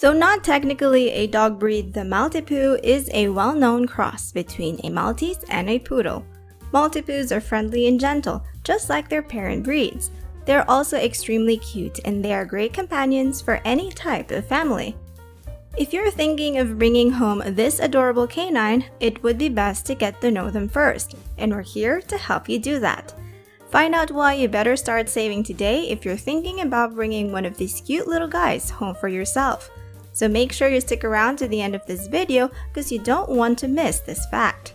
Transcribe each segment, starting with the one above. So not technically a dog breed, the Maltipoo is a well-known cross between a Maltese and a Poodle. Maltipoos are friendly and gentle, just like their parent breeds. They are also extremely cute and they are great companions for any type of family. If you're thinking of bringing home this adorable canine, it would be best to get to know them first, and we're here to help you do that. Find out why you better start saving today if you're thinking about bringing one of these cute little guys home for yourself. So make sure you stick around to the end of this video because you don't want to miss this fact.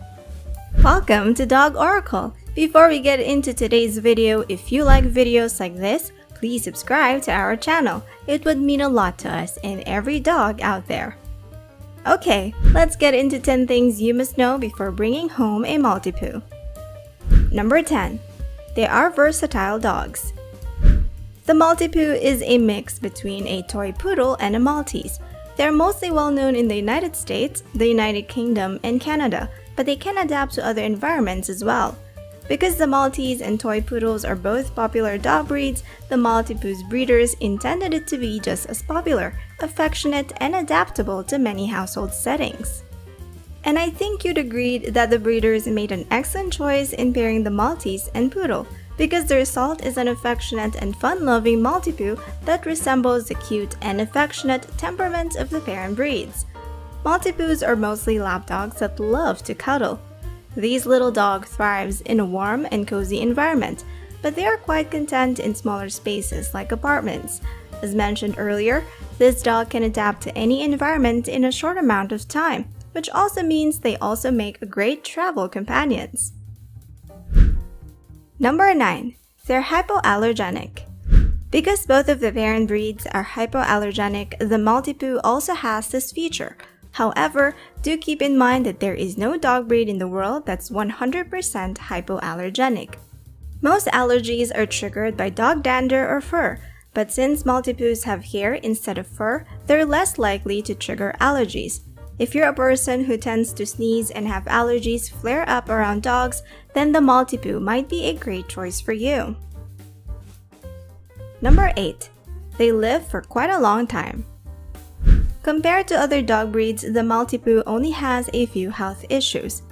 Welcome to Dog Oracle! Before we get into today's video, if you like videos like this, please subscribe to our channel. It would mean a lot to us and every dog out there. Okay, let's get into 10 things you must know before bringing home a Maltipoo. Number 10. They are versatile dogs. The Maltipoo is a mix between a toy poodle and a Maltese. They are mostly well known in the United States, the United Kingdom, and Canada, but they can adapt to other environments as well. Because the Maltese and toy poodles are both popular dog breeds, the Maltipoo's breeders intended it to be just as popular, affectionate, and adaptable to many household settings. And I think you'd agree that the breeders made an excellent choice in pairing the Maltese and Poodle, because the result is an affectionate and fun-loving Maltipoo that resembles the cute and affectionate temperament of the parent breeds. Maltipoos are mostly lapdogs that love to cuddle. These little dogs thrive in a warm and cozy environment, but they are quite content in smaller spaces like apartments. As mentioned earlier, this dog can adapt to any environment in a short amount of time, which also means they also make great travel companions. Number 9. They're hypoallergenic. Because both of the parent breeds are hypoallergenic, the Maltipoo also has this feature. However, do keep in mind that there is no dog breed in the world that's 100% hypoallergenic. Most allergies are triggered by dog dander or fur, but since Maltipoos have hair instead of fur, they're less likely to trigger allergies. If you're a person who tends to sneeze and have allergies flare up around dogs, then the Maltipoo might be a great choice for you. Number 8. They live for quite a long time. Compared to other dog breeds, the Maltipoo only has a few health issues.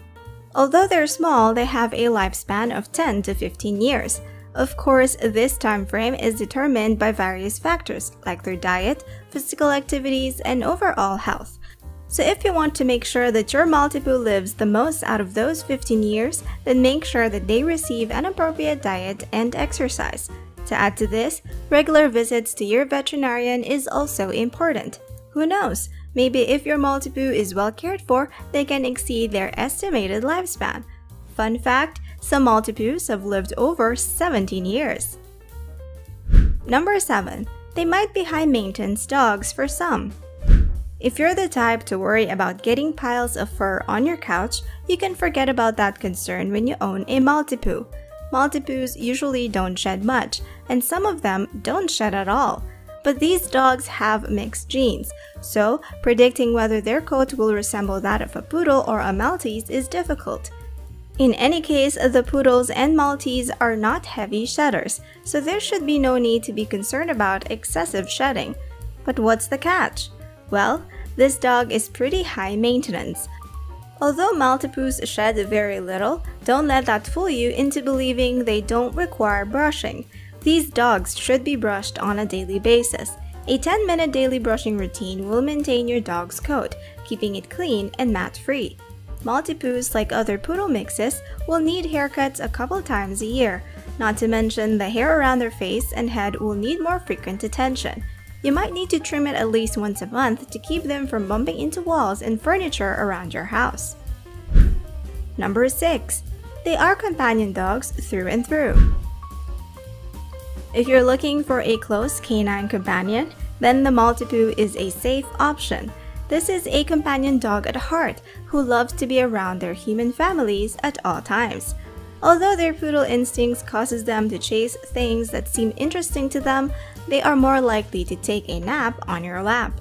Although they're small, they have a lifespan of 10 to 15 years. Of course, this time frame is determined by various factors like their diet, physical activities, and overall health. So if you want to make sure that your Maltipoo lives the most out of those 15 years, then make sure that they receive an appropriate diet and exercise. To add to this, regular visits to your veterinarian is also important. Who knows, maybe if your Maltipoo is well cared for, they can exceed their estimated lifespan. Fun fact, some Maltipoos have lived over 17 years. Number 7. They might be high-maintenance dogs for some. If you're the type to worry about getting piles of fur on your couch, you can forget about that concern when you own a Maltipoo. Maltipoos usually don't shed much, and some of them don't shed at all. But these dogs have mixed genes, so predicting whether their coat will resemble that of a Poodle or a Maltese is difficult. In any case, the Poodles and Maltese are not heavy shedders, so there should be no need to be concerned about excessive shedding. But what's the catch? Well, this dog is pretty high maintenance. Although Maltipoos shed very little, don't let that fool you into believing they don't require brushing. These dogs should be brushed on a daily basis. A 10-minute daily brushing routine will maintain your dog's coat, keeping it clean and mat-free. Maltipoos, like other Poodle mixes, will need haircuts a couple times a year. Not to mention, the hair around their face and head will need more frequent attention. You might need to trim it at least once a month to keep them from bumping into walls and furniture around your house. Number 6. They are companion dogs through and through. If you're looking for a close canine companion, then the Maltipoo is a safe option. This is a companion dog at heart who loves to be around their human families at all times. Although their Poodle instincts causes them to chase things that seem interesting to them, they are more likely to take a nap on your lap.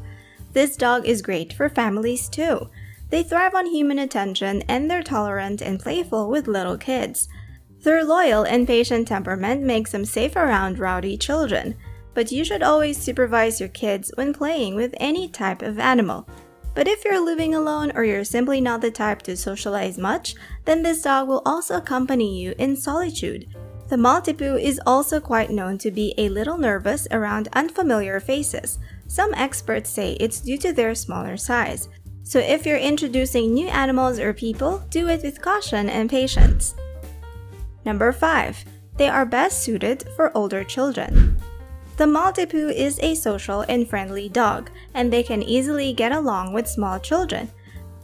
This dog is great for families too. They thrive on human attention and they're tolerant and playful with little kids. Their loyal and patient temperament makes them safe around rowdy children. but you should always supervise your kids when playing with any type of animal. But if you're living alone or you're simply not the type to socialize much, then this dog will also accompany you in solitude. The Maltipoo is also quite known to be a little nervous around unfamiliar faces. Some experts say it's due to their smaller size. So if you're introducing new animals or people, do it with caution and patience. Number 5. They are best suited for older children. The Maltipoo is a social and friendly dog, and they can easily get along with small children.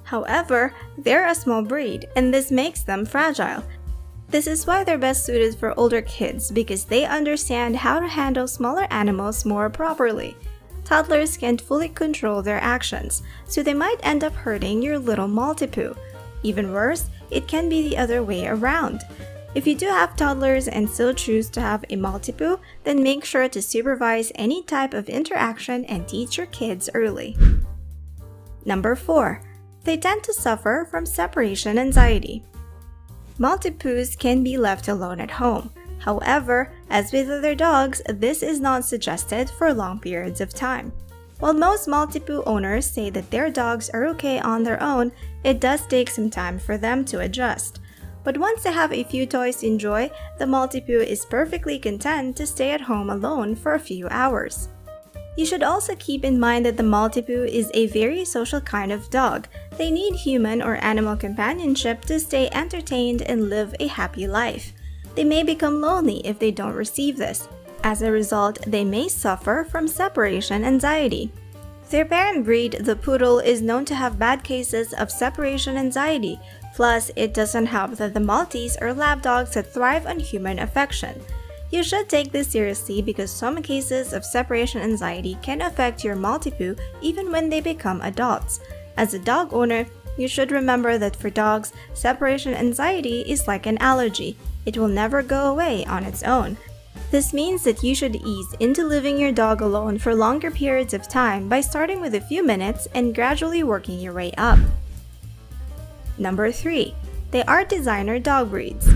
However, they're a small breed, and this makes them fragile. This is why they're best suited for older kids, because they understand how to handle smaller animals more properly. Toddlers can't fully control their actions, so they might end up hurting your little Maltipoo. Even worse, it can be the other way around. If you do have toddlers and still choose to have a Maltipoo, then make sure to supervise any type of interaction and teach your kids early. Number 4. They tend to suffer from separation anxiety. Maltipoos can be left alone at home. However, as with other dogs, this is not suggested for long periods of time. While most Maltipoo owners say that their dogs are okay on their own, it does take some time for them to adjust. But once they have a few toys to enjoy, the Maltipoo is perfectly content to stay at home alone for a few hours. You should also keep in mind that the Maltipoo is a very social kind of dog. They need human or animal companionship to stay entertained and live a happy life. They may become lonely if they don't receive this. As a result, they may suffer from separation anxiety. Their parent breed, the Poodle, is known to have bad cases of separation anxiety. Plus, it doesn't help that the Maltese are lab dogs that thrive on human affection. You should take this seriously because some cases of separation anxiety can affect your Maltipoo even when they become adults. As a dog owner, you should remember that for dogs, separation anxiety is like an allergy. It will never go away on its own. This means that you should ease into leaving your dog alone for longer periods of time by starting with a few minutes and gradually working your way up. Number 3. They are designer dog breeds.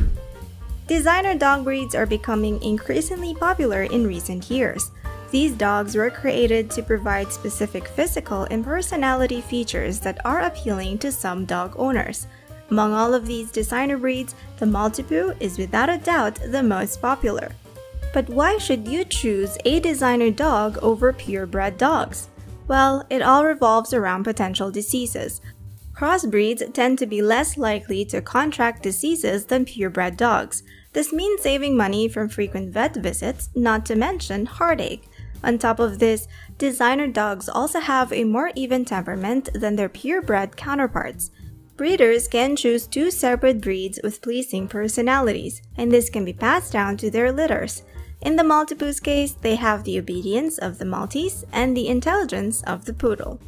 Designer dog breeds are becoming increasingly popular in recent years. These dogs were created to provide specific physical and personality features that are appealing to some dog owners. Among all of these designer breeds, the Maltipoo is without a doubt the most popular. But why should you choose a designer dog over purebred dogs? Well, it all revolves around potential diseases. Crossbreeds tend to be less likely to contract diseases than purebred dogs. This means saving money from frequent vet visits, not to mention heartache. On top of this, designer dogs also have a more even temperament than their purebred counterparts. Breeders can choose two separate breeds with pleasing personalities, and this can be passed down to their litters. In the Maltipoo's case, they have the obedience of the Maltese and the intelligence of the Poodle.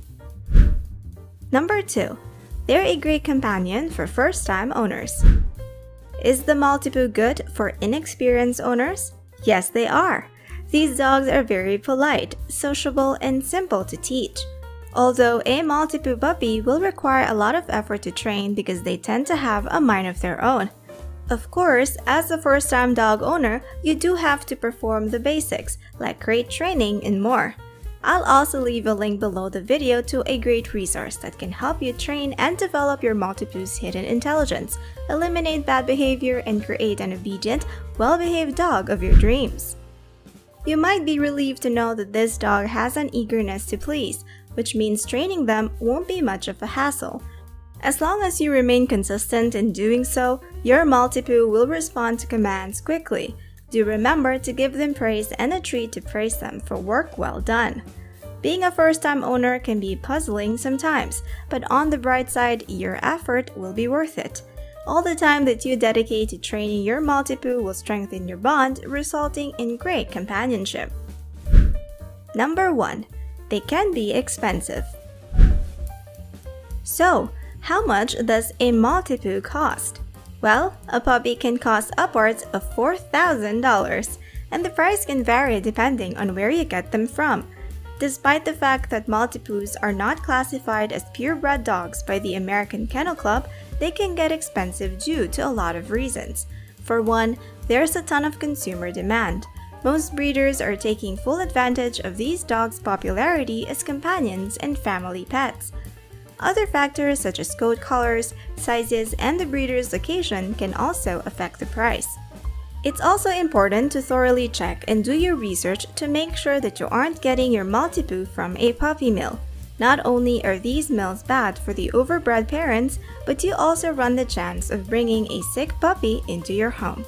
Number 2. They're a great companion for first-time owners. Is the Maltipoo good for inexperienced owners? Yes, they are. These dogs are very polite, sociable, and simple to teach. Although a Maltipoo puppy will require a lot of effort to train because they tend to have a mind of their own. Of course, as a first-time dog owner, you do have to perform the basics, like crate training and more. I'll also leave a link below the video to a great resource that can help you train and develop your Maltipoo's hidden intelligence, eliminate bad behavior, and create an obedient, well-behaved dog of your dreams. You might be relieved to know that this dog has an eagerness to please, which means training them won't be much of a hassle. As long as you remain consistent in doing so, your Maltipoo will respond to commands quickly. Do remember to give them praise and a treat to praise them for work well done. Being a first-time owner can be puzzling sometimes, but on the bright side, your effort will be worth it. All the time that you dedicate to training your Maltipoo will strengthen your bond, resulting in great companionship. Number 1. They can be expensive. So, how much does a Maltipoo cost? Well, a puppy can cost upwards of $4,000, and the price can vary depending on where you get them from. Despite the fact that Maltipoos are not classified as purebred dogs by the American Kennel Club, they can get expensive due to a lot of reasons. For one, there's a ton of consumer demand. Most breeders are taking full advantage of these dogs' popularity as companions and family pets. Other factors such as coat colors, sizes, and the breeder's location can also affect the price. It's also important to thoroughly check and do your research to make sure that you aren't getting your Maltipoo from a puppy mill. Not only are these mills bad for the overbred parents, but you also run the chance of bringing a sick puppy into your home.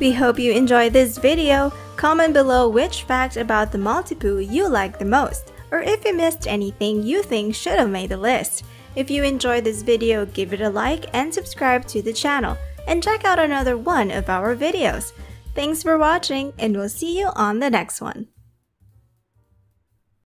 We hope you enjoyed this video. Comment below which fact about the Maltipoo you like the most, or if you missed anything you think should have made the list. If you enjoyed this video, give it a like and subscribe to the channel, and check out another one of our videos. Thanks for watching, and we'll see you on the next one.